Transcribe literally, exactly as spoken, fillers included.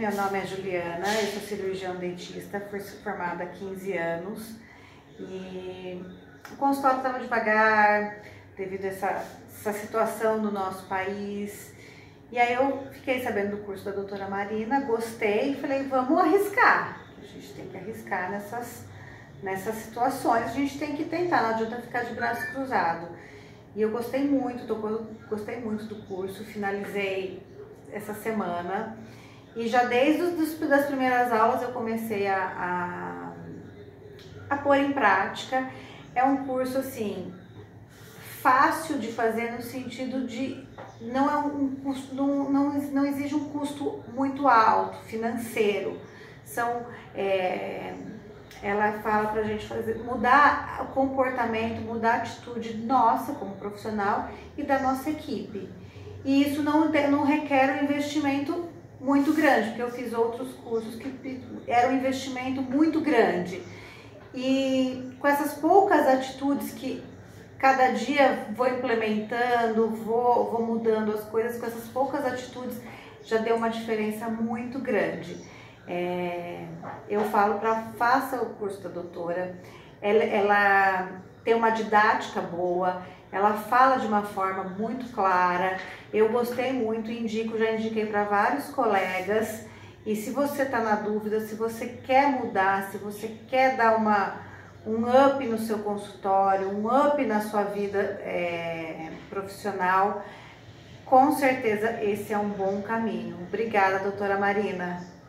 meu nome é Juliana, eu sou cirurgião dentista, fui formada há quinze anos e o consultório estava devagar devido a essa, essa situação do nosso país. E aí eu fiquei sabendo do curso da doutora Marina, gostei e falei, vamos arriscar. A gente tem que arriscar nessas, nessas situações, a gente tem que tentar, não adianta ficar de braço cruzado. E eu gostei muito, tô, gostei muito do curso, finalizei essa semana. E já desde os, as primeiras aulas eu comecei a, a, a pôr em prática. É um curso assim, fácil de fazer no sentido de não, é um custo, não, não, não exige um custo muito alto, financeiro. São, é, ela fala pra gente fazer, mudar o comportamento, mudar a atitude nossa como profissional e da nossa equipe. E isso não, não requer um investimento muito grande, porque eu fiz outros cursos que eram um investimento muito grande. E com essas poucas atitudes que cada dia vou implementando, vou, vou mudando as coisas, com essas poucas atitudes já deu uma diferença muito grande. É, eu falo para faça o curso da doutora, ela, ela tem uma didática boa, ela fala de uma forma muito clara, eu gostei muito, indico, já indiquei para vários colegas. E se você está na dúvida, se você quer mudar, se você quer dar uma, um up no seu consultório, um up na sua vida é, profissional, com certeza esse é um bom caminho. Obrigada, doutora Marina.